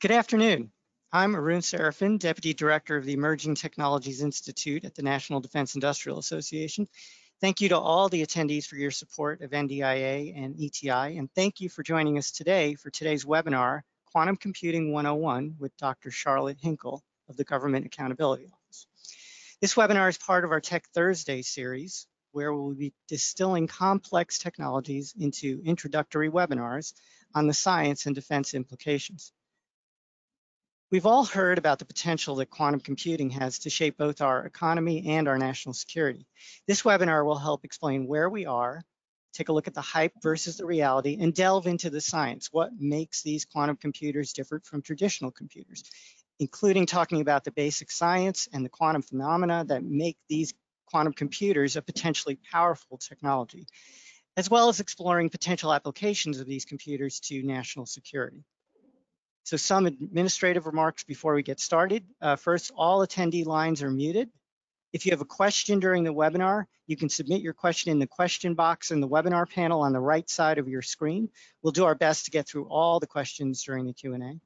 Good afternoon. I'm Arun Serafin, Deputy Director of the Emerging Technologies Institute at the National Defense Industrial Association. Thank you to all the attendees for your support of NDIA and ETI, and thank you for joining us today for today's webinar, Quantum Computing 101 with Dr. Charlotte Hinkle of the Government Accountability Office. This webinar is part of our Tech Thursday series, where we'll be distilling complex technologies into introductory webinars on the science and defense implications. We've all heard about the potential that quantum computing has to shape both our economy and our national security. This webinar will help explain where we are, take a look at the hype versus the reality, and delve into the science. What makes these quantum computers different from traditional computers, including talking about the basic science and the quantum phenomena that make these quantum computers a potentially powerful technology, as well as exploring potential applications of these computers to national security. So some administrative remarks before we get started. First, all attendee lines are muted. If you have a question during the webinar, you can submit your question in the question box in the webinar panel on the right side of your screen. We'll do our best to get through all the questions during the Q&A.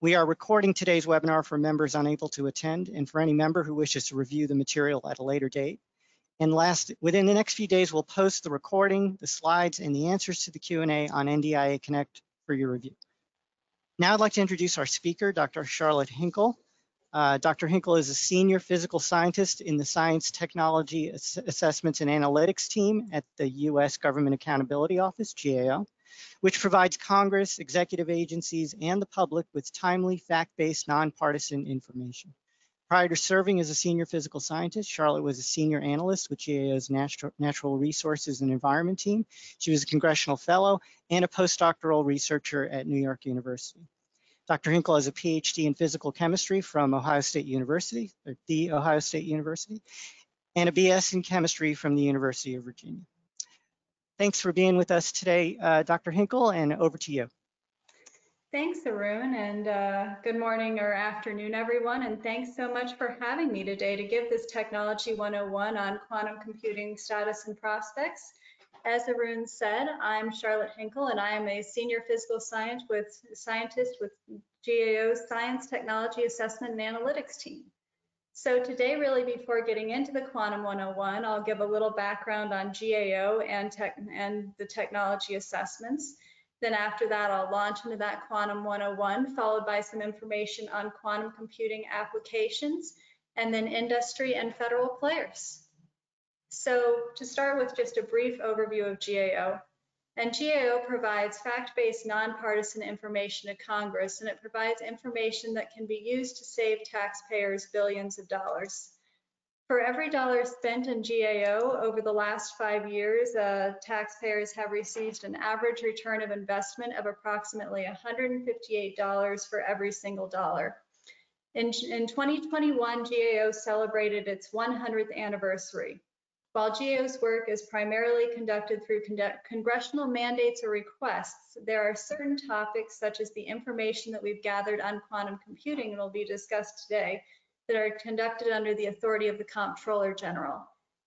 We are recording today's webinar for members unable to attend and for any member who wishes to review the material at a later date. And last, within the next few days, we'll post the recording, the slides, and the answers to the Q&A on NDIA Connect for your review. Now I'd like to introduce our speaker, Dr. Charlotte Hinkle. Dr. Hinkle is a senior physical scientist in the Science Technology Assessments and Analytics team at the U.S. Government Accountability Office, GAO, which provides Congress, executive agencies, and the public with timely, fact-based, nonpartisan information. Prior to serving as a senior physical scientist, Charlotte was a senior analyst with GAO's Natural Resources and Environment team. She was a congressional fellow and a postdoctoral researcher at New York University. Dr. Hinkle has a PhD in physical chemistry from Ohio State University, or The Ohio State University, and a BS in chemistry from the University of Virginia. Thanks for being with us today, Dr. Hinkle, and over to you. Thanks, Arun, and good morning or afternoon, everyone, and thanks so much for having me today to give this Technology 101 on quantum computing status and prospects. As Arun said, I'm Charlotte Hinkle, and I am a senior physical scientist with GAO's Science Technology Assessment and Analytics team. So today, really, before getting into the Quantum 101, I'll give a little background on GAO and the technology assessments. Then after that, I'll launch into that Quantum 101, followed by some information on quantum computing applications, and then industry and federal players. So to start with just a brief overview of GAO, and GAO provides fact-based, nonpartisan information to Congress, and it provides information that can be used to save taxpayers billions of dollars. For every dollar spent in GAO over the last 5 years, taxpayers have received an average return of investment of approximately $158 for every single dollar. In 2021, GAO celebrated its 100th anniversary. While GAO's work is primarily conducted through congressional mandates or requests, there are certain topics such as the information that we've gathered on quantum computing and will be discussed today that are conducted under the authority of the Comptroller General.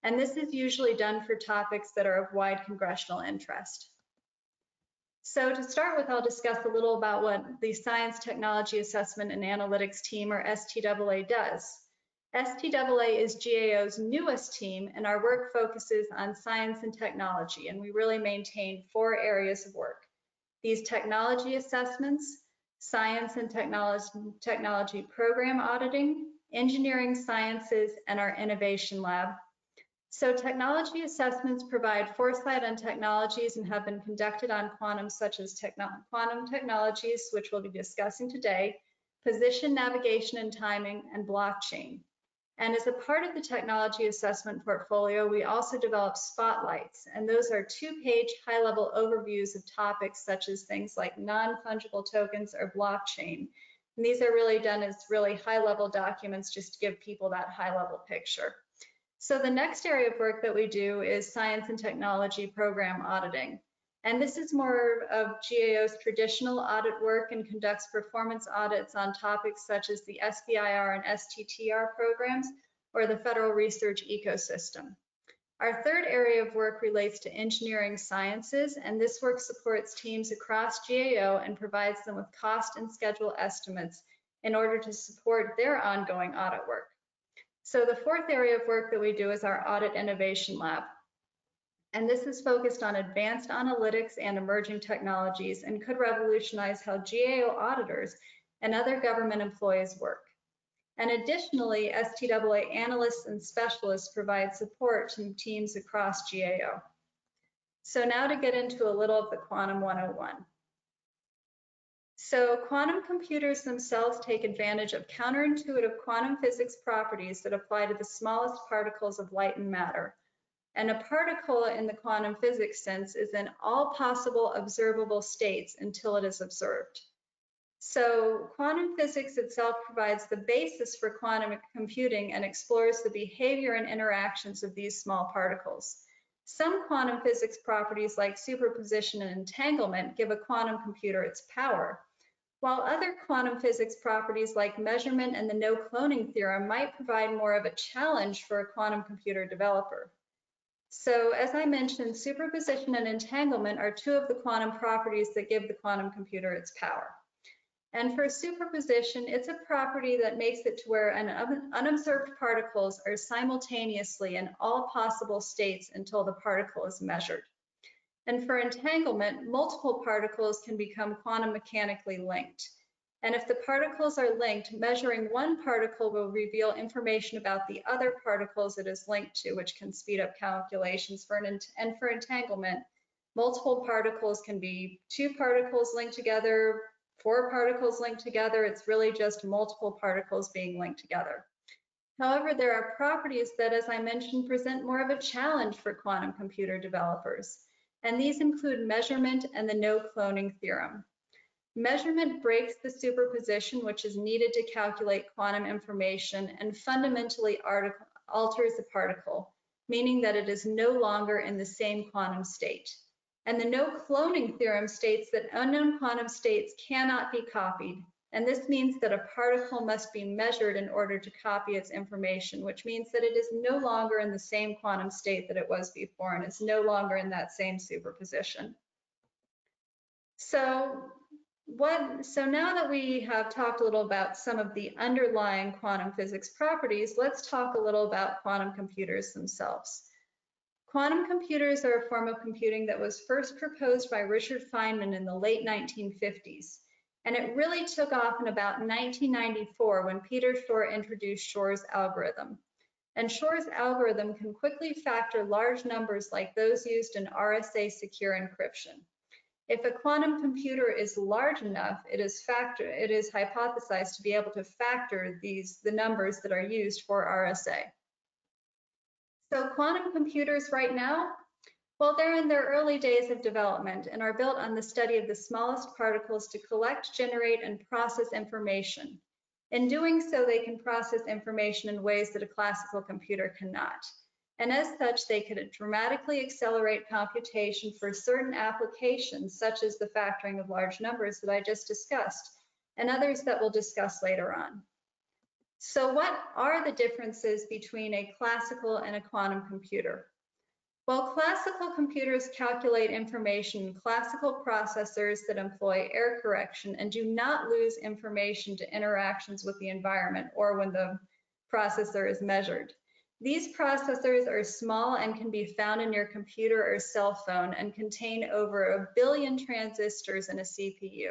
And this is usually done for topics that are of wide congressional interest. So to start with, I'll discuss a little about what the Science Technology Assessment and Analytics team, or STAA, does. STAA is GAO's newest team, and our work focuses on science and technology, and we really maintain four areas of work. These technology assessments, science and technology program auditing, engineering sciences, and our innovation lab. So technology assessments provide foresight on technologies and have been conducted on quantum, such as quantum technologies, which we'll be discussing today, position, navigation, and timing, and blockchain. And as a part of the technology assessment portfolio, we also develop spotlights, and those are two-page high-level overviews of topics such as things like non-fungible tokens or blockchain. And these are really done as really high-level documents just to give people that high-level picture. So the next area of work that we do is science and technology program auditing. And this is more of GAO's traditional audit work and conducts performance audits on topics such as the SBIR and STTR programs or the federal research ecosystem. Our third area of work relates to engineering sciences, and this work supports teams across GAO and provides them with cost and schedule estimates in order to support their ongoing audit work. So the fourth area of work that we do is our Audit Innovation Lab. And this is focused on advanced analytics and emerging technologies and could revolutionize how GAO auditors and other government employees work. And additionally, STAA analysts and specialists provide support to teams across GAO. So now to get into a little of the Quantum 101. So quantum computers themselves take advantage of counterintuitive quantum physics properties that apply to the smallest particles of light and matter. And a particle in the quantum physics sense is in all possible observable states until it is observed. So quantum physics itself provides the basis for quantum computing and explores the behavior and interactions of these small particles. Some quantum physics properties like superposition and entanglement give a quantum computer its power, while other quantum physics properties like measurement and the no-cloning theorem might provide more of a challenge for a quantum computer developer. So as I mentioned, superposition and entanglement are two of the quantum properties that give the quantum computer its power. And for superposition, it's a property that makes it to where unobserved particles are simultaneously in all possible states until the particle is measured. And for entanglement, multiple particles can become quantum mechanically linked. And if the particles are linked, measuring one particle will reveal information about the other particles it is linked to, which can speed up calculations. And for entanglement, multiple particles can be two particles linked together, four particles linked together. It's really just multiple particles being linked together. However, there are properties that, as I mentioned, present more of a challenge for quantum computer developers. And these include measurement and the no-cloning theorem. Measurement breaks the superposition, which is needed to calculate quantum information, and fundamentally alters the particle, meaning that it is no longer in the same quantum state. And the no-cloning theorem states that unknown quantum states cannot be copied, and this means that a particle must be measured in order to copy its information, which means that it is no longer in the same quantum state that it was before and is no longer in that same superposition. So now that we have talked a little about some of the underlying quantum physics properties, let's talk a little about quantum computers themselves. Quantum computers are a form of computing that was first proposed by Richard Feynman in the late 1950s, and it really took off in about 1994 when Peter Shor introduced Shor's algorithm. And Shor's algorithm can quickly factor large numbers like those used in RSA secure encryption. If a quantum computer is large enough, it is hypothesized to be able to factor the numbers that are used for RSA. So quantum computers right now, well, they're in their early days of development and are built on the study of the smallest particles to collect, generate, and process information. In doing so, they can process information in ways that a classical computer cannot. And as such, they could dramatically accelerate computation for certain applications, such as the factoring of large numbers that I just discussed, and others that we'll discuss later on. So what are the differences between a classical and a quantum computer? Well, classical computers calculate information in classical processors that employ error correction and do not lose information to interactions with the environment or when the processor is measured. These processors are small and can be found in your computer or cell phone and contain over 1 billion transistors in a CPU.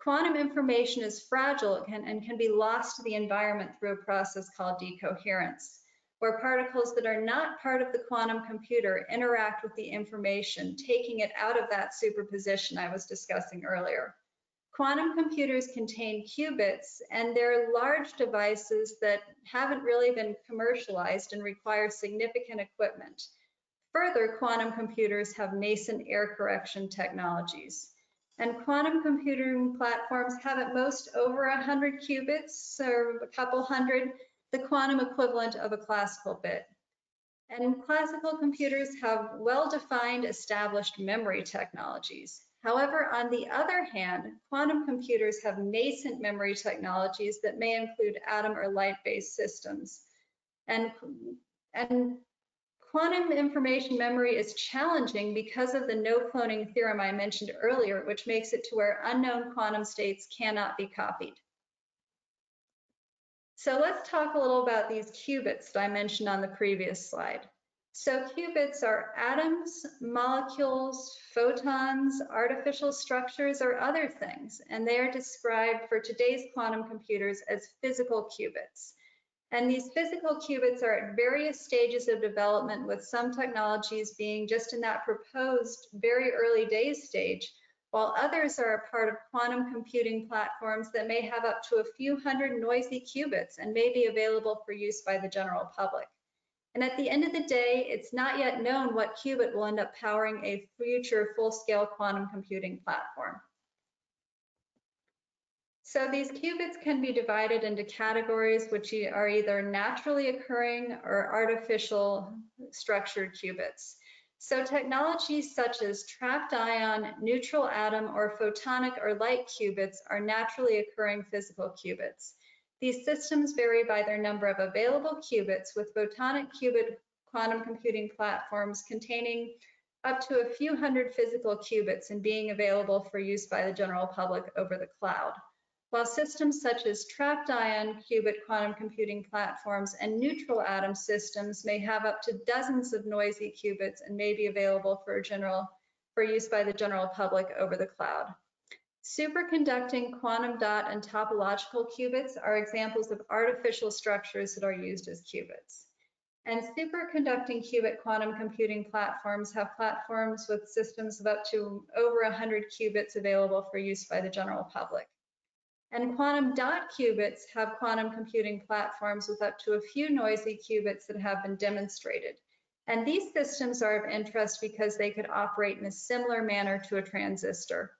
Quantum information is fragile and can be lost to the environment through a process called decoherence, where particles that are not part of the quantum computer interact with the information, taking it out of that superposition I was discussing earlier. Quantum computers contain qubits, and they're large devices that haven't really been commercialized and require significant equipment. Further, quantum computers have nascent error correction technologies. And quantum computing platforms have at most over 100 qubits, or a couple hundred, the quantum equivalent of a classical bit. And classical computers have well-defined, established memory technologies. However, on the other hand, quantum computers have nascent memory technologies that may include atom or light-based systems. And Quantum information memory is challenging because of the no-cloning theorem I mentioned earlier, which makes it to where unknown quantum states cannot be copied. So let's talk a little about these qubits that I mentioned on the previous slide. So qubits are atoms, molecules, photons, artificial structures, or other things, and they are described for today's quantum computers as physical qubits. And these physical qubits are at various stages of development, with some technologies being just in that proposed very early days stage, while others are a part of quantum computing platforms that may have up to a few hundred noisy qubits and may be available for use by the general public. And at the end of the day, it's not yet known what qubit will end up powering a future full-scale quantum computing platform. So these qubits can be divided into categories, which are either naturally occurring or artificial structured qubits. So technologies such as trapped ion, neutral atom, or photonic or light qubits are naturally occurring physical qubits. These systems vary by their number of available qubits, with photonic qubit quantum computing platforms containing up to a few hundred physical qubits and being available for use by the general public over the cloud. While systems such as trapped ion qubit quantum computing platforms and neutral atom systems may have up to dozens of noisy qubits and may be available for use by the general public over the cloud. Superconducting quantum dot and topological qubits are examples of artificial structures that are used as qubits. And superconducting qubit quantum computing platforms have platforms with systems of up to over 100 qubits available for use by the general public. And quantum dot qubits have quantum computing platforms with up to a few noisy qubits that have been demonstrated. And these systems are of interest because they could operate in a similar manner to a transistor.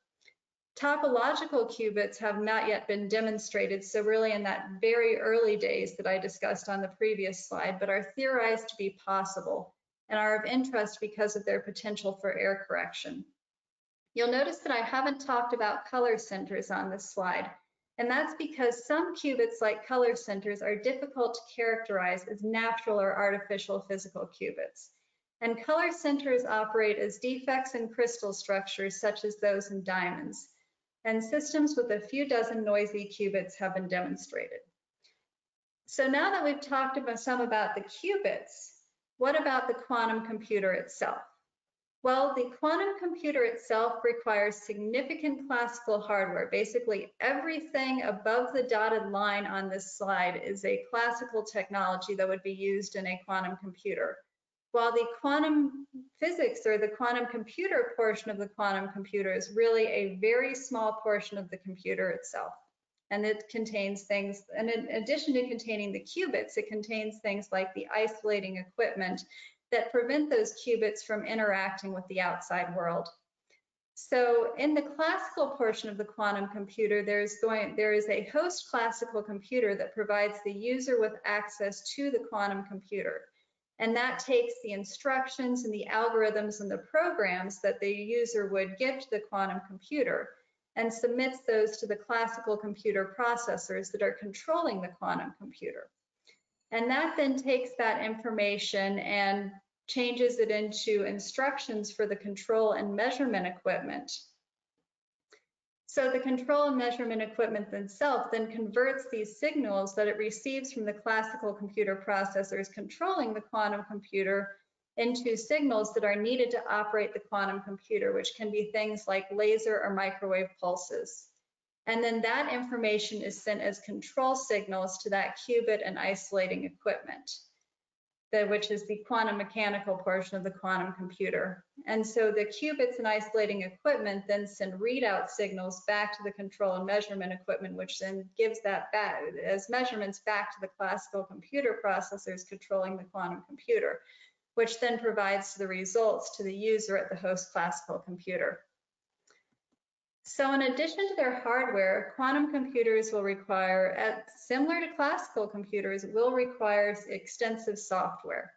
Topological qubits have not yet been demonstrated, so really in that very early days that I discussed on the previous slide, but are theorized to be possible and are of interest because of their potential for error correction. You'll notice that I haven't talked about color centers on this slide. And that's because some qubits, like color centers, are difficult to characterize as natural or artificial physical qubits. And color centers operate as defects in crystal structures, such as those in diamonds. And systems with a few dozen noisy qubits have been demonstrated. So now that we've talked about some about the qubits, what about the quantum computer itself? Well, the quantum computer itself requires significant classical hardware. Basically, everything above the dotted line on this slide is a classical technology that would be used in a quantum computer. While the quantum physics or the quantum computer portion of the quantum computer is really a very small portion of the computer itself. And it contains things, and in addition to containing the qubits, it contains things like the isolating equipment that prevent those qubits from interacting with the outside world. So in the classical portion of the quantum computer, there is a host classical computer that provides the user with access to the quantum computer. And that takes the instructions and the algorithms and the programs that the user would give to the quantum computer and submits those to the classical computer processors that are controlling the quantum computer. And that then takes that information and changes it into instructions for the control and measurement equipment. So the control and measurement equipment itself then converts these signals that it receives from the classical computer processors controlling the quantum computer into signals that are needed to operate the quantum computer, which can be things like laser or microwave pulses. And then that information is sent as control signals to that qubit and isolating equipment, which is the quantum mechanical portion of the quantum computer. And so the qubits and isolating equipment then send readout signals back to the control and measurement equipment, which then gives that back as measurements back to the classical computer processors controlling the quantum computer, which then provides the results to the user at the host classical computer. So in addition to their hardware, quantum computers will require, similar to classical computers, will require extensive software.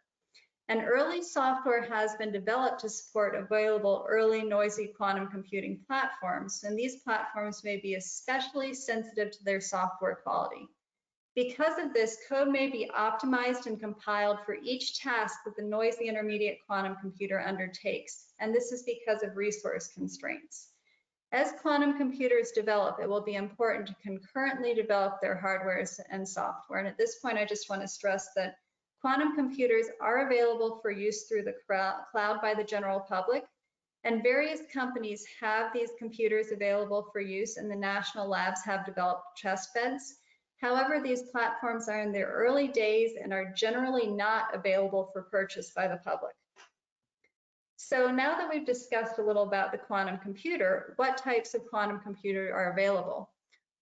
And early software has been developed to support available early noisy quantum computing platforms, and these platforms may be especially sensitive to their software quality. Because of this, code may be optimized and compiled for each task that the noisy intermediate quantum computer undertakes, and this is because of resource constraints. As quantum computers develop, it will be important to concurrently develop their hardware and software. And at this point, I just want to stress that quantum computers are available for use through the cloud by the general public, and various companies have these computers available for use, and the national labs have developed test beds. However, these platforms are in their early days and are generally not available for purchase by the public. So now that we've discussed a little about the quantum computer, what types of quantum computer are available?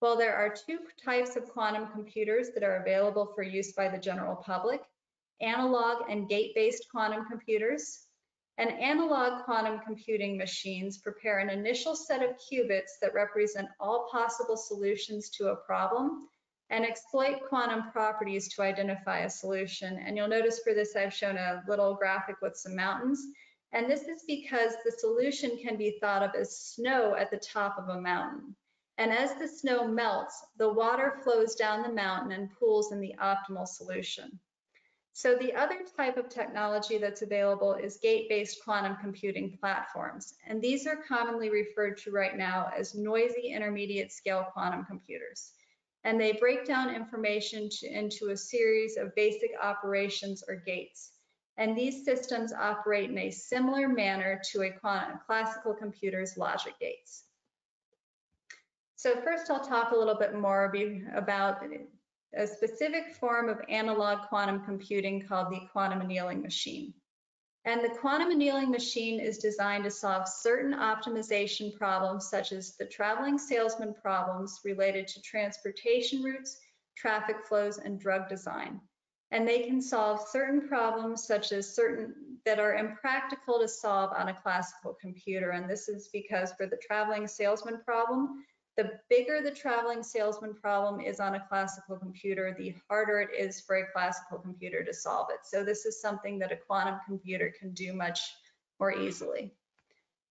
Well, there are two types of quantum computers that are available for use by the general public: analog and gate-based quantum computers. And analog quantum computing machines prepare an initial set of qubits that represent all possible solutions to a problem and exploit quantum properties to identify a solution. And you'll notice for this, I've shown a little graphic with some mountains. And this is because the solution can be thought of as snow at the top of a mountain. And as the snow melts, the water flows down the mountain and pools in the optimal solution. So the other type of technology that's available is gate-based quantum computing platforms. And these are commonly referred to right now as noisy intermediate-scale quantum computers. And they break down information into a series of basic operations or gates. And these systems operate in a similar manner to a classical computer's logic gates. So first I'll talk a little bit more about a specific form of analog quantum computing called the quantum annealing machine. And the quantum annealing machine is designed to solve certain optimization problems such as the traveling salesman problems related to transportation routes, traffic flows, and drug design. And they can solve certain problems such as certain that are impractical to solve on a classical computer. And this is because for the traveling salesman problem, the bigger the traveling salesman problem is on a classical computer, the harder it is for a classical computer to solve it. So this is something that a quantum computer can do much more easily.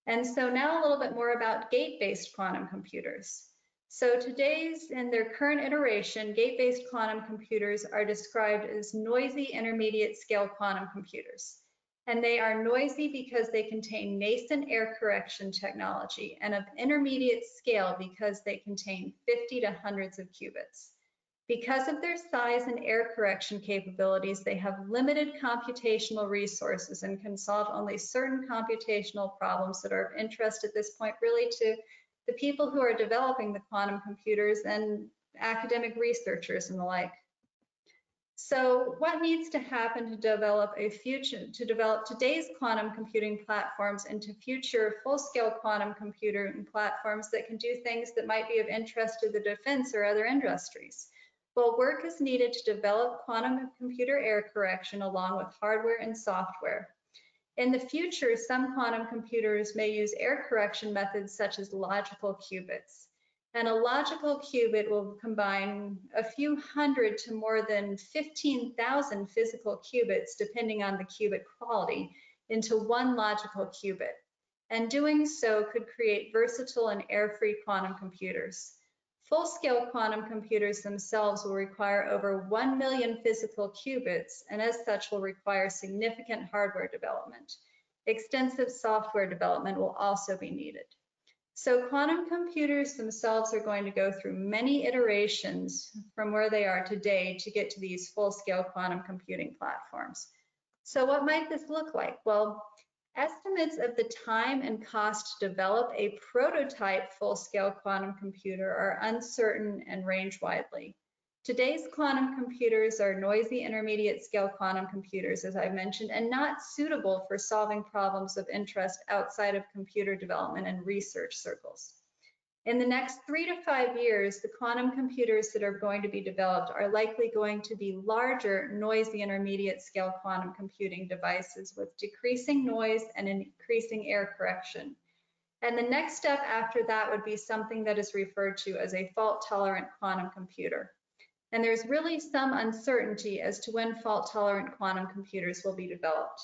And so now a little bit more about gate-based quantum computers. So today's, in their current iteration, gate-based quantum computers are described as noisy intermediate-scale quantum computers. And they are noisy because they contain nascent error correction technology, and of intermediate scale because they contain 50 to hundreds of qubits. Because of their size and error correction capabilities, they have limited computational resources and can solve only certain computational problems that are of interest at this point, really to the people who are developing the quantum computers and academic researchers and the like. So what needs to happen to develop today's quantum computing platforms into future full-scale quantum computing platforms that can do things that might be of interest to the defense or other industries? Well, work is needed to develop quantum computer error correction along with hardware and software. In the future, some quantum computers may use error correction methods such as logical qubits. And a logical qubit will combine a few hundred to more than 15,000 physical qubits, depending on the qubit quality, into one logical qubit. And doing so could create versatile and error-free quantum computers. Full-scale quantum computers themselves will require over 1 million physical qubits, and as such will require significant hardware development. Extensive software development will also be needed. So quantum computers themselves are going to go through many iterations from where they are today to get to these full-scale quantum computing platforms. So what might this look like? Well, estimates of the time and cost to develop a prototype full-scale quantum computer are uncertain and range widely. Today's quantum computers are noisy intermediate-scale quantum computers, as I mentioned, and not suitable for solving problems of interest outside of computer development and research circles. In the next 3 to 5 years, the quantum computers that are going to be developed are likely going to be larger, noisy intermediate-scale quantum computing devices with decreasing noise and increasing error correction. And the next step after that would be something that is referred to as a fault-tolerant quantum computer. And there's really some uncertainty as to when fault-tolerant quantum computers will be developed.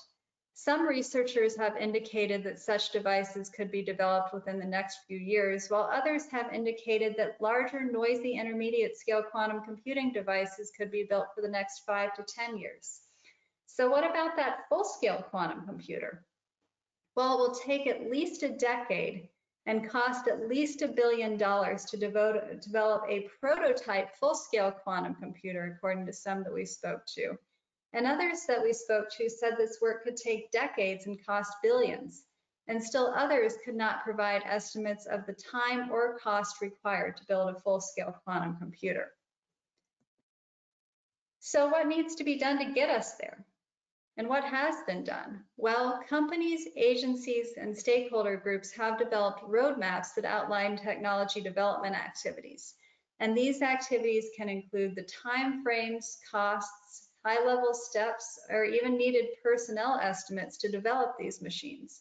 Some researchers have indicated that such devices could be developed within the next few years, while others have indicated that larger, noisy, intermediate-scale quantum computing devices could be built for the next 5 to 10 years. So what about that full-scale quantum computer? Well, it will take at least a decade and cost at least $1 billion to develop a prototype full-scale quantum computer, according to some that we spoke to. And others that we spoke to said this work could take decades and cost billions, and still others could not provide estimates of the time or cost required to build a full-scale quantum computer. So what needs to be done to get us there? And what has been done? Well, companies, agencies, and stakeholder groups have developed roadmaps that outline technology development activities. And these activities can include the timeframes, costs, high-level steps, or even needed personnel estimates to develop these machines.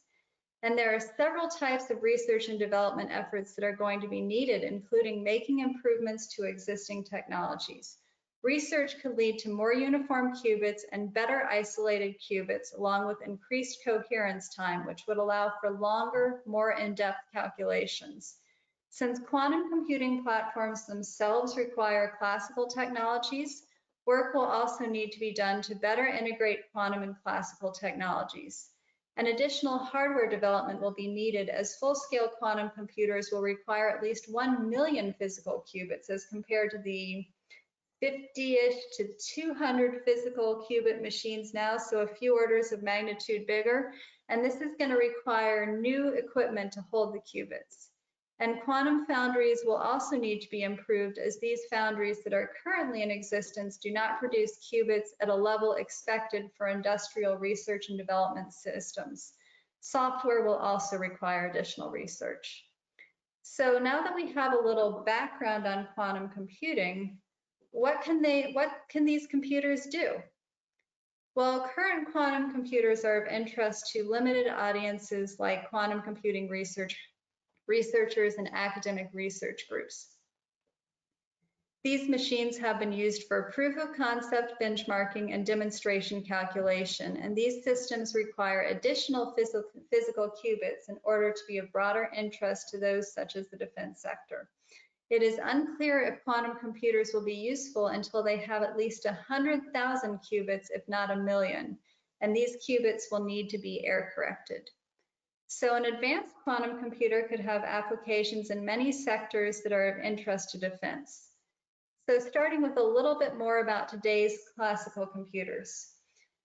And there are several types of research and development efforts that are going to be needed, including making improvements to existing technologies. Research could lead to more uniform qubits and better isolated qubits, along with increased coherence time, which would allow for longer, more in-depth calculations. Since quantum computing platforms themselves require classical technologies, work will also need to be done to better integrate quantum and classical technologies. An additional hardware development will be needed, as full-scale quantum computers will require at least 1 million physical qubits as compared to the 50-ish to 200 physical qubit machines now, so a few orders of magnitude bigger. And this is going to require new equipment to hold the qubits. And quantum foundries will also need to be improved, as these foundries that are currently in existence do not produce qubits at a level expected for industrial research and development systems. Software will also require additional research. So now that we have a little background on quantum computing, what can these computers do? Well, current quantum computers are of interest to limited audiences like quantum computing researchers and academic research groups. These machines have been used for proof of concept benchmarking and demonstration calculation, and these systems require additional physical qubits in order to be of broader interest to those such as the defense sector. It is unclear if quantum computers will be useful until they have at least 100,000 qubits, if not 1 million, and these qubits will need to be error corrected. So an advanced quantum computer could have applications in many sectors that are of interest to defense. So starting with a little bit more about today's classical computers.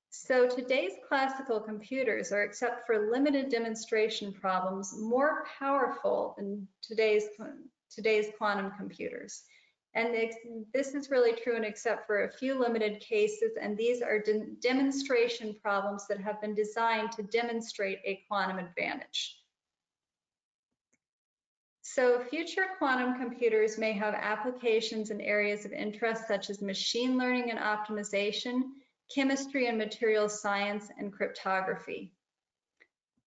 So today's classical computers are, except for limited demonstration problems, more powerful than today's quantum computers. And this is really true, and except for a few limited cases, and these are demonstration problems that have been designed to demonstrate a quantum advantage. So future quantum computers may have applications in areas of interest such as machine learning and optimization, chemistry and material science, and cryptography.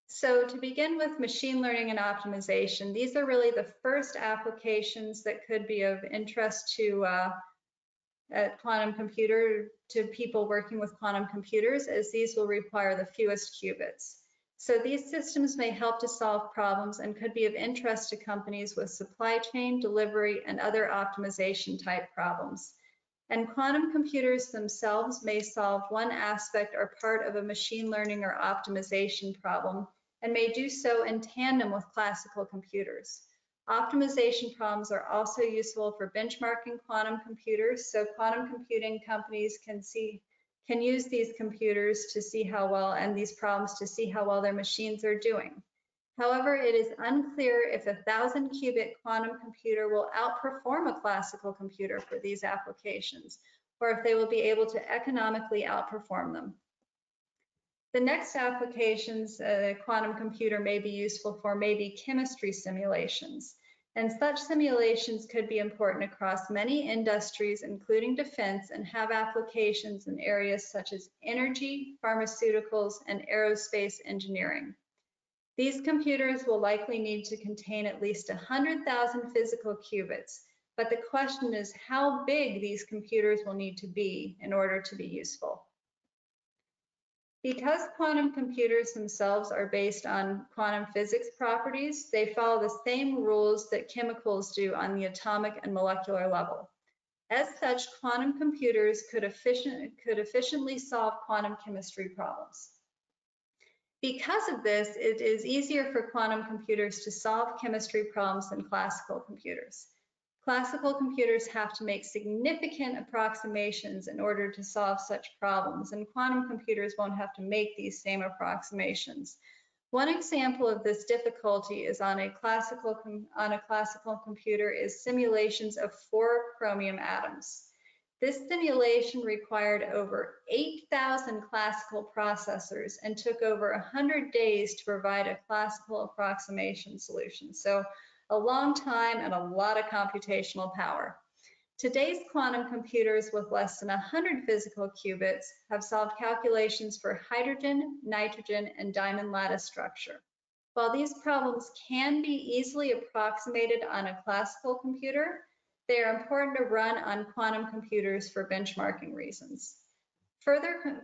So to begin with, machine learning and optimization, these are really the first applications that could be of interest to people working with quantum computers, as these will require the fewest qubits. So these systems may help to solve problems and could be of interest to companies with supply chain, delivery, and other optimization type problems. And quantum computers themselves may solve one aspect or part of a machine learning or optimization problem, and may do so in tandem with classical computers. Optimization problems are also useful for benchmarking quantum computers, so quantum computing companies can use these computers to see how well, and these problems to see how well their machines are doing. However, it is unclear if a 1,000-qubit quantum computer will outperform a classical computer for these applications, or if they will be able to economically outperform them. The next applications a quantum computer may be useful for may be chemistry simulations, and such simulations could be important across many industries, including defense, and have applications in areas such as energy, pharmaceuticals, and aerospace engineering. These computers will likely need to contain at least 100,000 physical qubits, but the question is how big these computers will need to be in order to be useful. Because quantum computers themselves are based on quantum physics properties, they follow the same rules that chemicals do on the atomic and molecular level. As such, quantum computers could efficiently solve quantum chemistry problems. Because of this, it is easier for quantum computers to solve chemistry problems than classical computers. Classical computers have to make significant approximations in order to solve such problems, and quantum computers won't have to make these same approximations. One example of this difficulty is on a classical computer is simulations of 4 chromium atoms. This simulation required over 8,000 classical processors and took over 100 days to provide a classical approximation solution. So, a long time and a lot of computational power. Today's quantum computers with less than 100 physical qubits have solved calculations for hydrogen, nitrogen, and diamond lattice structure. While these problems can be easily approximated on a classical computer, they are important to run on quantum computers for benchmarking reasons.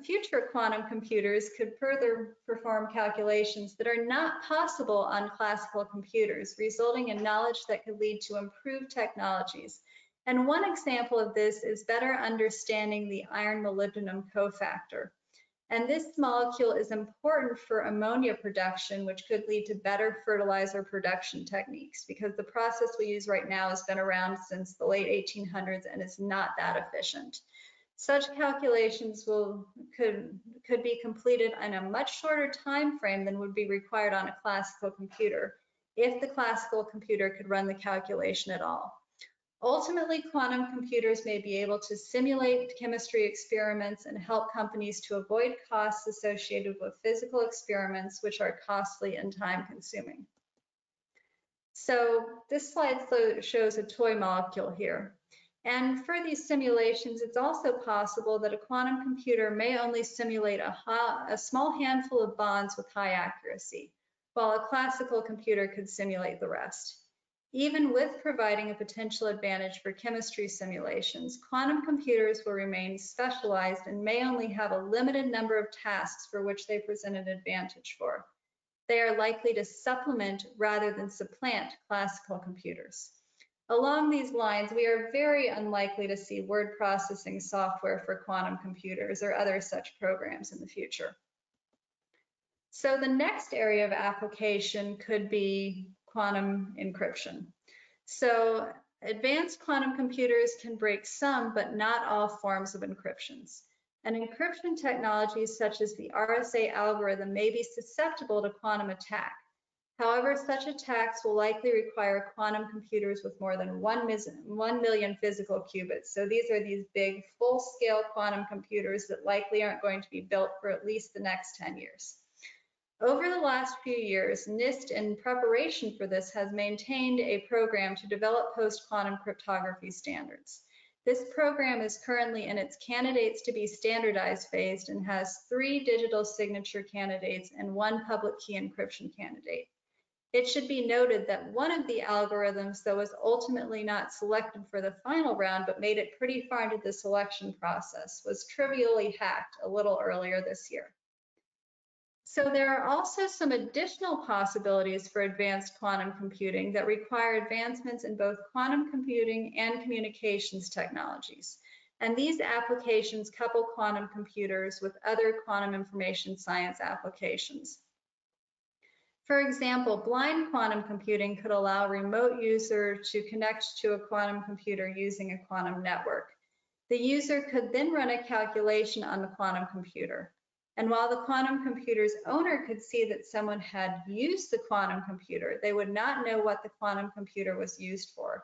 Future quantum computers could further perform calculations that are not possible on classical computers, resulting in knowledge that could lead to improved technologies. And one example of this is better understanding the iron molybdenum cofactor. And this molecule is important for ammonia production, which could lead to better fertilizer production techniques, because the process we use right now has been around since the late 1800s and is not that efficient. Such calculations could be completed in a much shorter time frame than would be required on a classical computer, if the classical computer could run the calculation at all. Ultimately, quantum computers may be able to simulate chemistry experiments and help companies to avoid costs associated with physical experiments, which are costly and time-consuming. So this slide shows a toy molecule here. And for these simulations, it's also possible that a quantum computer may only simulate a small handful of bonds with high accuracy, while a classical computer could simulate the rest. Even with providing a potential advantage for chemistry simulations, quantum computers will remain specialized and may only have a limited number of tasks for which they present an advantage for. They are likely to supplement rather than supplant classical computers. Along these lines, we are very unlikely to see word processing software for quantum computers or other such programs in the future. So the next area of application could be quantum encryption. So advanced quantum computers can break some, but not all forms of encryptions. And encryption technologies such as the RSA algorithm may be susceptible to quantum attack. However, such attacks will likely require quantum computers with more than 1 million physical qubits. So these are these big full-scale quantum computers that likely aren't going to be built for at least the next 10 years. Over the last few years, NIST, in preparation for this, has maintained a program to develop post-quantum cryptography standards. This program is currently in its candidates to be standardized phase and has 3 digital signature candidates and 1 public key encryption candidate. It should be noted that one of the algorithms, though, was ultimately not selected for the final round, but made it pretty far into the selection process, was trivially hacked a little earlier this year. So there are also some additional possibilities for advanced quantum computing that require advancements in both quantum computing and communications technologies. And these applications couple quantum computers with other quantum information science applications. For example, blind quantum computing could allow a remote user to connect to a quantum computer using a quantum network. The user could then run a calculation on the quantum computer. And while the quantum computer's owner could see that someone had used the quantum computer, they would not know what the quantum computer was used for.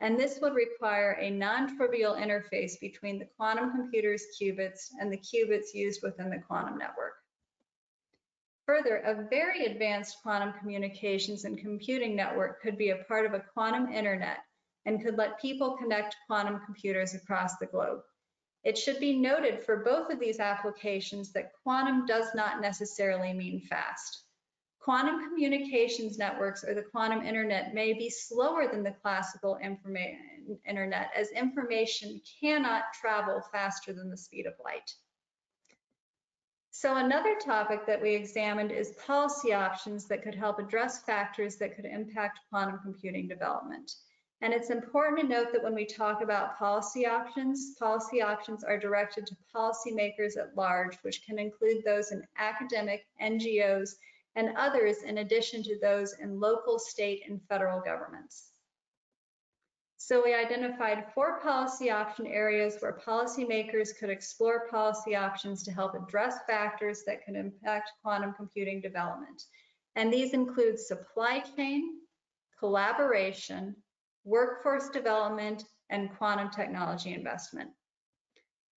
And this would require a non-trivial interface between the quantum computer's qubits and the qubits used within the quantum network. Further, a very advanced quantum communications and computing network could be a part of a quantum internet and could let people connect quantum computers across the globe. It should be noted for both of these applications that quantum does not necessarily mean fast. Quantum communications networks or the quantum internet may be slower than the classical internet, as information cannot travel faster than the speed of light. So another topic that we examined is policy options that could help address factors that could impact quantum computing development. And it's important to note that when we talk about policy options are directed to policymakers at large, which can include those in academic, NGOs, and others in addition to those in local, state, and federal governments. So we identified 4 policy option areas where policymakers could explore policy options to help address factors that could impact quantum computing development. And these include supply chain, collaboration, workforce development, and quantum technology investment.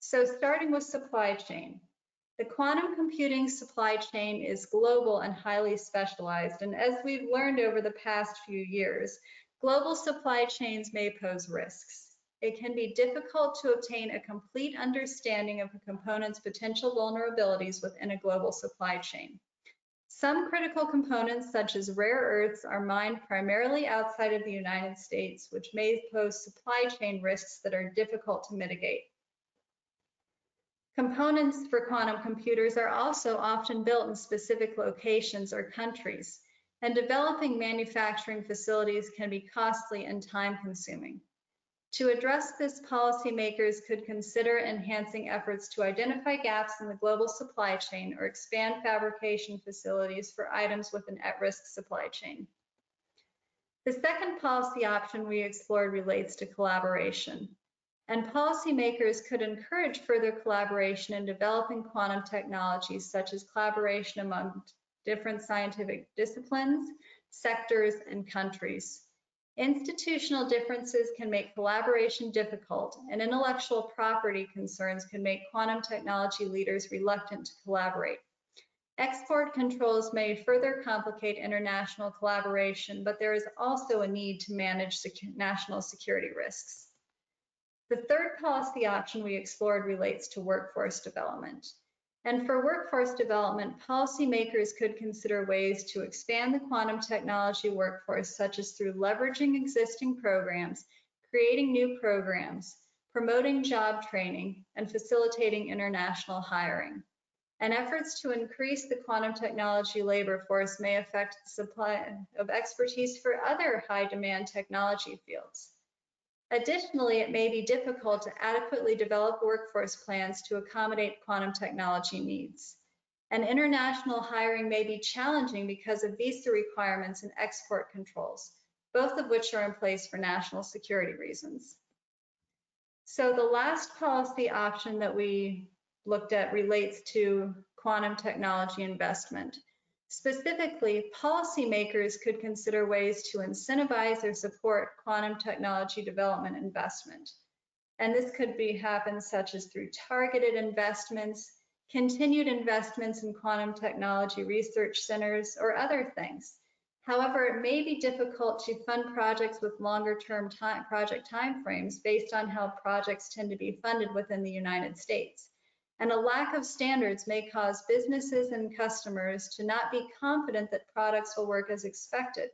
So starting with supply chain. The quantum computing supply chain is global and highly specialized, and as we've learned over the past few years, global supply chains may pose risks. It can be difficult to obtain a complete understanding of a component's potential vulnerabilities within a global supply chain. Some critical components, such as rare earths, are mined primarily outside of the United States, which may pose supply chain risks that are difficult to mitigate. Components for quantum computers are also often built in specific locations or countries, and developing manufacturing facilities can be costly and time-consuming. To address this, policymakers could consider enhancing efforts to identify gaps in the global supply chain or expand fabrication facilities for items with an at-risk supply chain. The second policy option we explored relates to collaboration, and policymakers could encourage further collaboration in developing quantum technologies, such as collaboration among different scientific disciplines, sectors, and countries. Institutional differences can make collaboration difficult, and intellectual property concerns can make quantum technology leaders reluctant to collaborate. Export controls may further complicate international collaboration, but there is also a need to manage national security risks. The third policy option we explored relates to workforce development. And for workforce development, policymakers could consider ways to expand the quantum technology workforce, such as through leveraging existing programs, creating new programs, promoting job training, and facilitating international hiring. And efforts to increase the quantum technology labor force may affect the supply of expertise for other high-demand technology fields. Additionally, it may be difficult to adequately develop workforce plans to accommodate quantum technology needs. And international hiring may be challenging because of visa requirements and export controls, both of which are in place for national security reasons. So the last policy option that we looked at relates to quantum technology investment. Specifically, policymakers could consider ways to incentivize or support quantum technology development investment. And this could happen such as through targeted investments, continued investments in quantum technology research centers, or other things. However, it may be difficult to fund projects with longer-term project timeframes based on how projects tend to be funded within the United States. And a lack of standards may cause businesses and customers to not be confident that products will work as expected.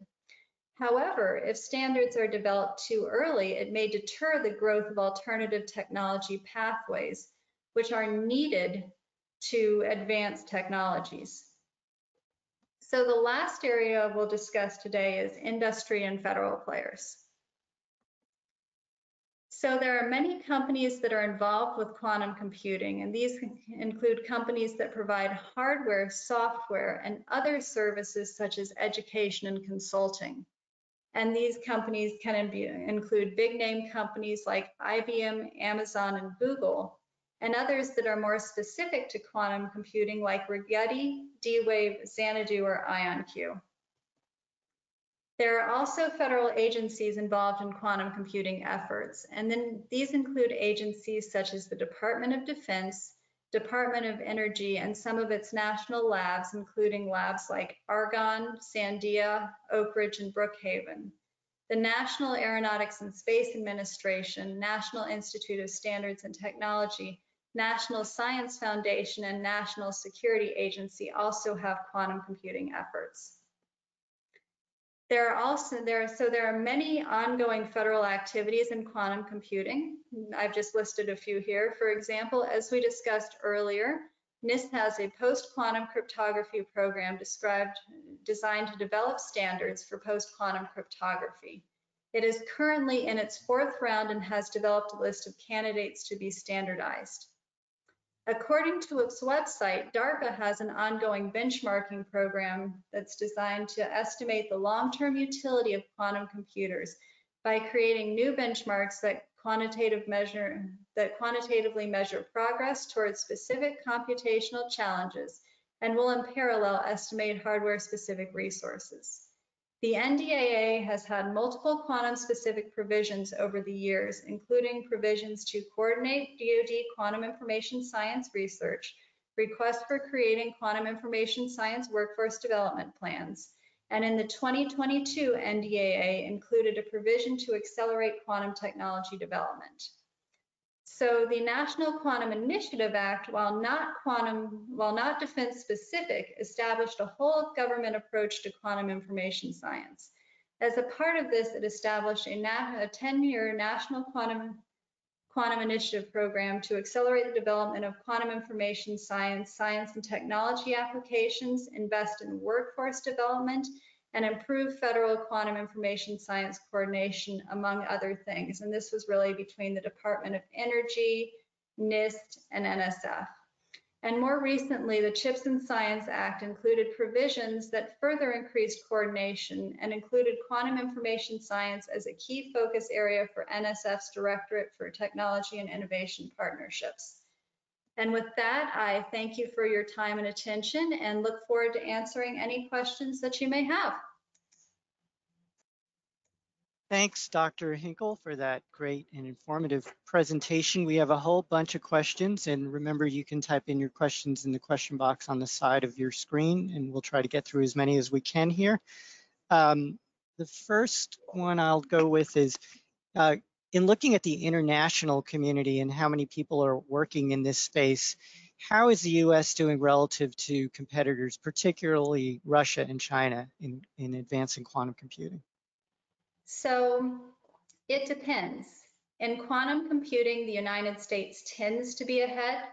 However, if standards are developed too early, it may deter the growth of alternative technology pathways, which are needed to advance technologies. So the last area we'll discuss today is industry and federal players. So there are many companies that are involved with quantum computing, and these include companies that provide hardware, software, and other services such as education and consulting. And these companies can include big name companies like IBM, Amazon, and Google, and others that are more specific to quantum computing like Rigetti, D-Wave, Xanadu, or IonQ. There are also federal agencies involved in quantum computing efforts, and then these include agencies such as the Department of Defense, Department of Energy, and some of its national labs, including labs like Argonne, Sandia, Oak Ridge, and Brookhaven, the National Aeronautics and Space Administration, National Institute of Standards and Technology, National Science Foundation, and National Security Agency also have quantum computing efforts. There are many ongoing federal activities in quantum computing. I've just listed a few here. For example, as we discussed earlier, NIST has a post-quantum cryptography program designed to develop standards for post-quantum cryptography. It is currently in its fourth round and has developed a list of candidates to be standardized. According to its website, DARPA has an ongoing benchmarking program that's designed to estimate the long-term utility of quantum computers by creating new benchmarks that quantitatively measure progress towards specific computational challenges and will in parallel estimate hardware-specific resources. The NDAA has had multiple quantum-specific provisions over the years, including provisions to coordinate DoD quantum information science research, requests for creating quantum information science workforce development plans, and in the 2022 NDAA included a provision to accelerate quantum technology development. So the National Quantum Initiative Act, while not defense specific, established a whole government approach to quantum information science. As a part of this, it established a 10-year National Quantum Initiative program to accelerate the development of quantum information science, science and technology applications, invest in workforce development, and improve federal quantum information science coordination, among other things. And this was really between the Department of Energy, NIST, and NSF. And more recently, the CHIPS and Science Act included provisions that further increased coordination and included quantum information science as a key focus area for NSF's Directorate for Technology and Innovation Partnerships. And with that, I thank you for your time and attention and look forward to answering any questions that you may have. Thanks, Dr. Hinkle, for that great and informative presentation. We have a whole bunch of questions, and remember, you can type in your questions in the question box on the side of your screen, and we'll try to get through as many as we can here. The first one I'll go with is, in looking at the international community and how many people are working in this space, how is the U.S. doing relative to competitors, particularly Russia and China, in advancing quantum computing? So it depends. In quantum computing, the United States tends to be ahead.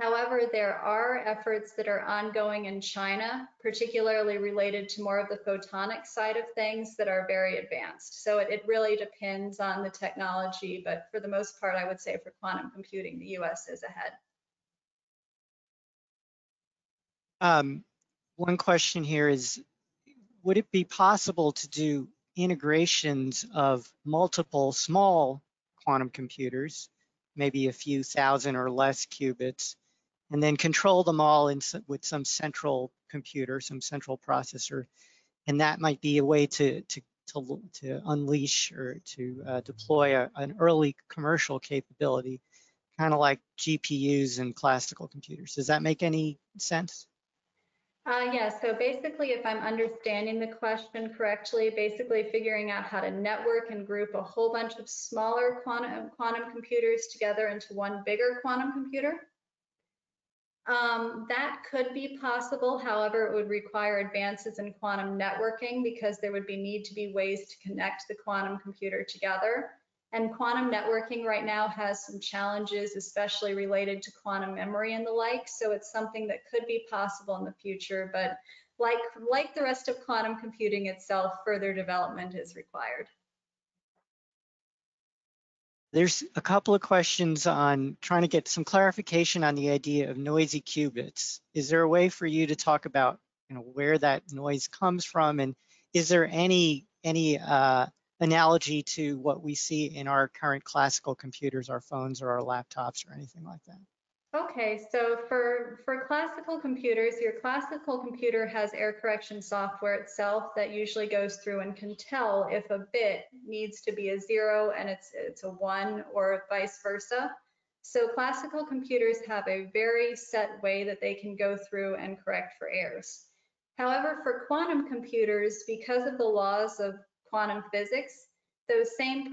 However, there are efforts that are ongoing in China, particularly related to more of the photonic side of things that are very advanced. So it really depends on the technology, but for the most part, I would say for quantum computing, the US is ahead. One question here is, would it be possible to do integrations of multiple small quantum computers, maybe a few thousand or less qubits, and then control them all in, with some central computer, some central processor, and that might be a way to unleash or to deploy an early commercial capability, kind of like GPUs and classical computers. Does that make any sense? Yeah, so basically, if I'm understanding the question correctly, basically figuring out how to network and group a whole bunch of smaller quantum computers together into one bigger quantum computer. That could be possible. However, it would require advances in quantum networking because there would need to be ways to connect the quantum computer together. And quantum networking right now has some challenges, especially related to quantum memory and the like. So it's something that could be possible in the future, but like the rest of quantum computing itself, further development is required. There's a couple of questions on trying to get some clarification on the idea of noisy qubits. Is there a way for you to talk about, you know, where that noise comes from, and is there any analogy to what we see in our current classical computers, our phones or our laptops or anything like that? Okay, so for classical computers, your classical computer has error correction software itself that usually goes through and can tell if a bit needs to be a 0 and it's a 1 or vice versa. So classical computers have a very set way that they can go through and correct for errors. However, for quantum computers, because of the laws of quantum physics, those same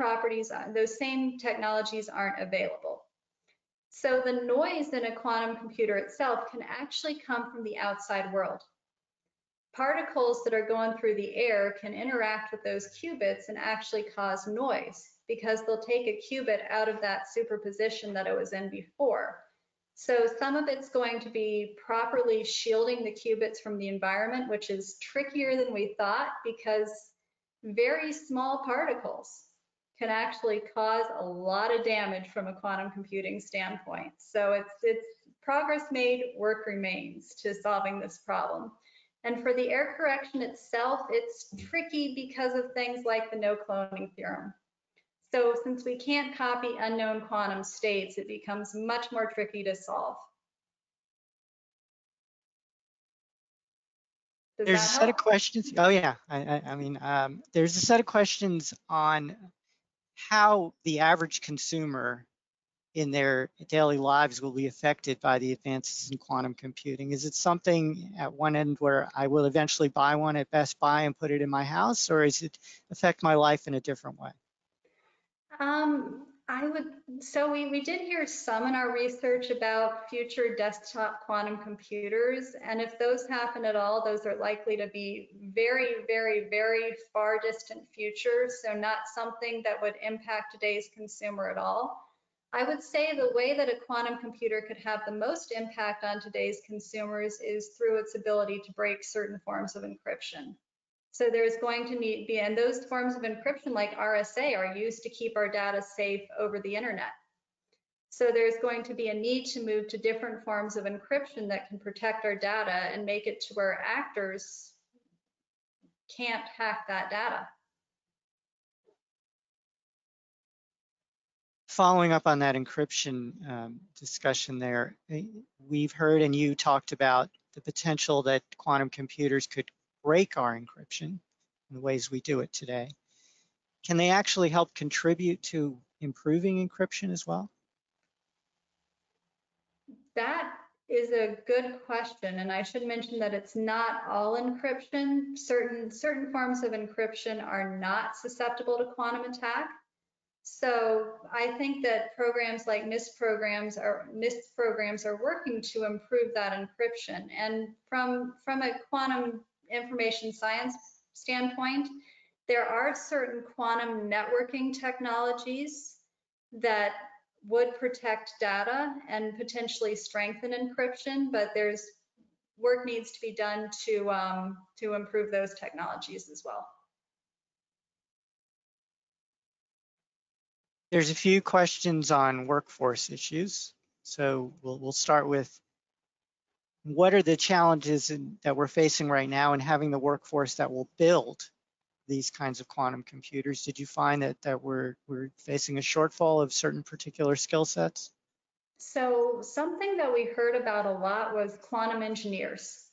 technologies aren't available. So the noise in a quantum computer itself can actually come from the outside world. Particles that are going through the air can interact with those qubits and actually cause noise because they'll take a qubit out of that superposition that it was in before. So some of it's going to be properly shielding the qubits from the environment, which is trickier than we thought, because very small particles can actually cause a lot of damage from a quantum computing standpoint. So it's progress made, work remains to solving this problem. And for the error correction itself, it's tricky because of things like the no cloning theorem. So since we can't copy unknown quantum states, it becomes much more tricky to solve. There's a set of questions. Oh yeah, I mean, there's a set of questions on how the average consumer in their daily lives will be affected by the advances in quantum computing. Is it something at one end where I will eventually buy one at Best Buy and put it in my house, or does it affect my life in a different way? So we did hear some in our research about future desktop quantum computers, and if those happen at all, those are likely to be very, very, very far distant future, so not something that would impact today's consumer at all. I would say the way that a quantum computer could have the most impact on today's consumers is through its ability to break certain forms of encryption. So there's going to be, and those forms of encryption like RSA are used to keep our data safe over the internet. So there's going to be a need to move to different forms of encryption that can protect our data and make it to where actors can't hack that data. Following up on that encryption discussion there, we've heard and you talked about the potential that quantum computers could break our encryption in the ways we do it today. Can they actually help contribute to improving encryption as well? That is a good question, and I should mention that it's not all encryption. Certain forms of encryption are not susceptible to quantum attack. So I think that programs like NIST programs are working to improve that encryption. And from a quantum information science standpoint, there are certain quantum networking technologies that would protect data and potentially strengthen encryption, but there's work needs to be done to improve those technologies as well. There's a few questions on workforce issues, so we'll start with: what are the challenges that we're facing right now in having the workforce that will build these kinds of quantum computers? Did you find that we're facing a shortfall of certain particular skill sets? So something that we heard about a lot was quantum engineers.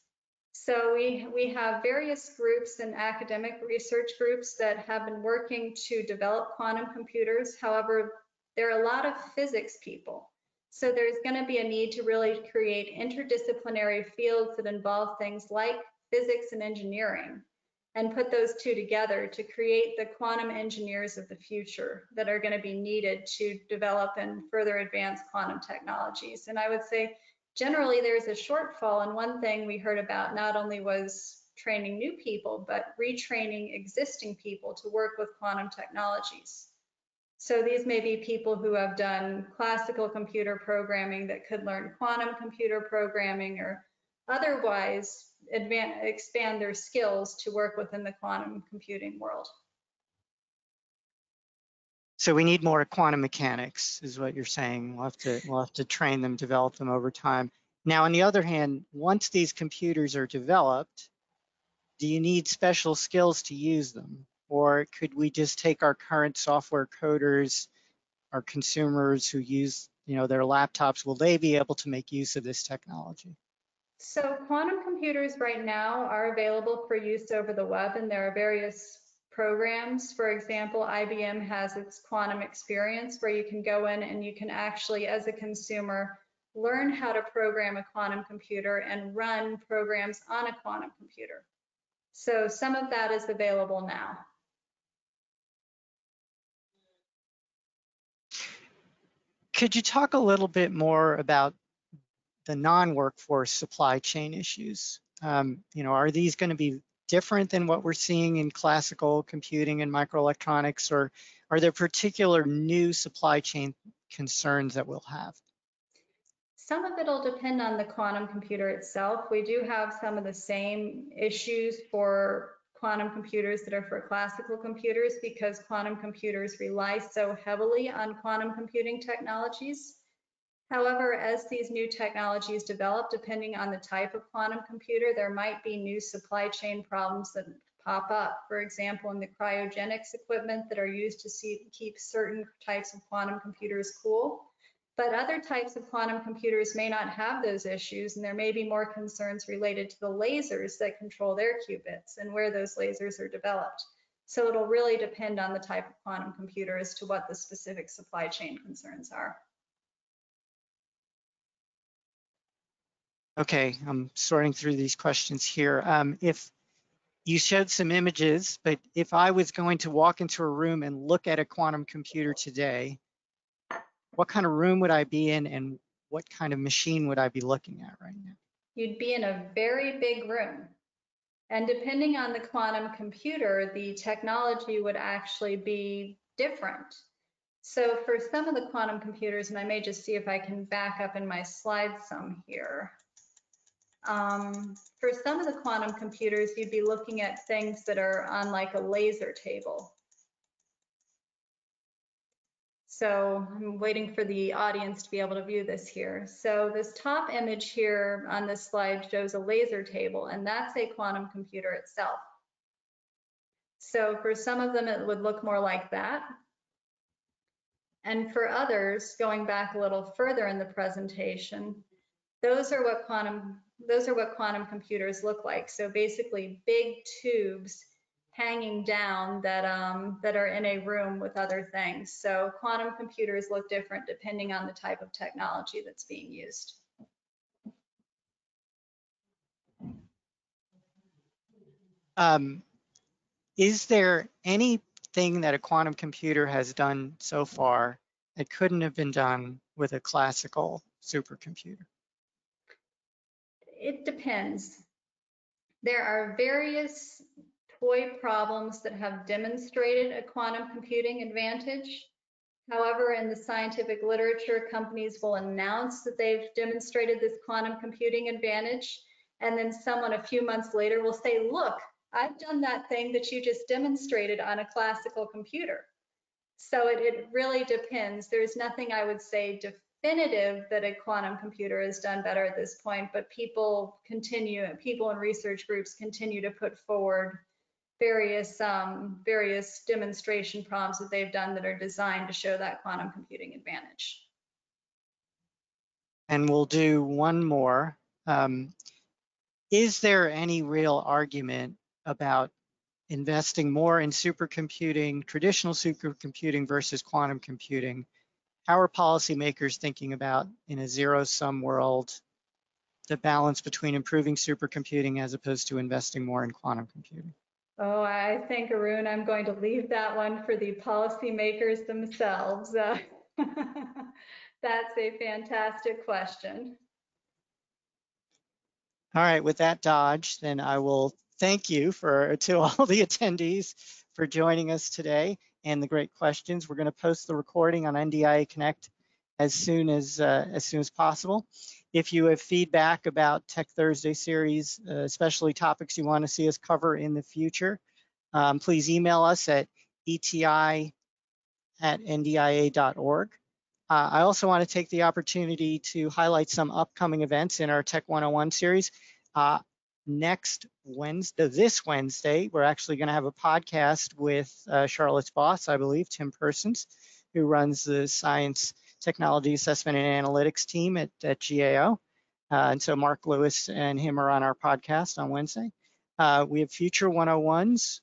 So we have various groups and academic research groups that have been working to develop quantum computers. However, there are a lot of physics people. So there's going to be a need to really create interdisciplinary fields that involve things like physics and engineering, and put those two together to create the quantum engineers of the future that are going to be needed to develop and further advance quantum technologies. And I would say generally there's a shortfall, and one thing we heard about not only was training new people, but retraining existing people to work with quantum technologies. So these may be people who have done classical computer programming that could learn quantum computer programming, or otherwise expand their skills to work within the quantum computing world. So we need more quantum mechanics is what you're saying. We'll have to train them, develop them over time. Now, on the other hand, once these computers are developed, do you need special skills to use them? Or could we just take our current software coders, our consumers who use, their laptops, will they be able to make use of this technology? So quantum computers right now are available for use over the web, and there are various programs. For example, IBM has its Quantum Experience, where you can go in and you can actually, as a consumer, learn how to program a quantum computer and run programs on a quantum computer. So some of that is available now. Could you talk a little bit more about the non-workforce supply chain issues? Are these going to be different than what we're seeing in classical computing and microelectronics, or are there particular new supply chain concerns that we'll have? Some of it will depend on the quantum computer itself. We do have some of the same issues for quantum computers that are for classical computers because quantum computers rely so heavily on quantum computing technologies. However, as these new technologies develop, depending on the type of quantum computer, there might be new supply chain problems that pop up. For example, in the cryogenics equipment that are used to keep certain types of quantum computers cool. But other types of quantum computers may not have those issues, and there may be more concerns related to the lasers that control their qubits and where those lasers are developed. So it'll really depend on the type of quantum computer as to what the specific supply chain concerns are. Okay, I'm sorting through these questions here. If you showed some images, but if I was going to walk into a room and look at a quantum computer today, what kind of room would I be in and what kind of machine would I be looking at right now? You'd be in a very big room. And depending on the quantum computer, the technology would actually be different. So for some of the quantum computers, and I may just see if I can back up in my slides some here. For some of the quantum computers, you'd be looking at things that are on like a laser table. So I'm waiting for the audience to be able to view this here. So this top image here on this slide shows a laser table, and that's a quantum computer itself. So for some of them, it would look more like that. And for others, going back a little further in the presentation, those are what quantum computers look like. So basically big tubes hanging down that, that are in a room with other things. So quantum computers look different depending on the type of technology that's being used. Is there anything that a quantum computer has done so far that couldn't have been done with a classical supercomputer? It depends. There are various toy problems that have demonstrated a quantum computing advantage. However, in the scientific literature, companies will announce that they've demonstrated this quantum computing advantage, and then someone a few months later will say, look, I've done that thing that you just demonstrated on a classical computer. So it really depends. There's nothing I would say definitive that a quantum computer has done better at this point, but people in research groups continue to put forward various demonstration problems that they've done that are designed to show that quantum computing advantage. And we'll do one more. Is there any real argument about investing more in supercomputing, traditional supercomputing versus quantum computing? How are policymakers thinking about, in a zero-sum world, the balance between improving supercomputing as opposed to investing more in quantum computing? Oh, I think, Arun, I'm going to leave that one for the policymakers themselves. That's a fantastic question. All right, with that dodge, then I will thank you to all the attendees for joining us today and the great questions. We're going to post the recording on NDIA Connect as soon as possible. If you have feedback about Tech Thursday series, especially topics you want to see us cover in the future, please email us at eti@ndia.org. I also want to take the opportunity to highlight some upcoming events in our Tech 101 series. This Wednesday, we're actually going to have a podcast with Charlotte's boss, I believe, Tim Persons, who runs the Science Technology Assessment and Analytics team at GAO. And so Mark Lewis and him are on our podcast on Wednesday. We have Future 101s,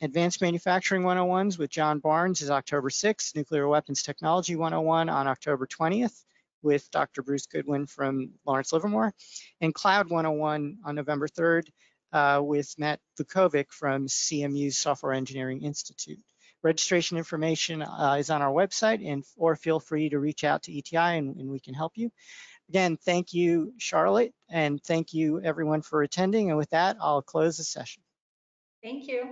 Advanced Manufacturing 101s with John Barnes is October 6th, Nuclear Weapons Technology 101 on October 20th. With Dr. Bruce Goodwin from Lawrence Livermore, and Cloud 101 on November 3rd with Matt Vukovic from CMU's Software Engineering Institute. Registration information is on our website, or feel free to reach out to ETI and we can help you. Again, thank you, Charlotte, and thank you everyone for attending. And with that, I'll close the session. Thank you.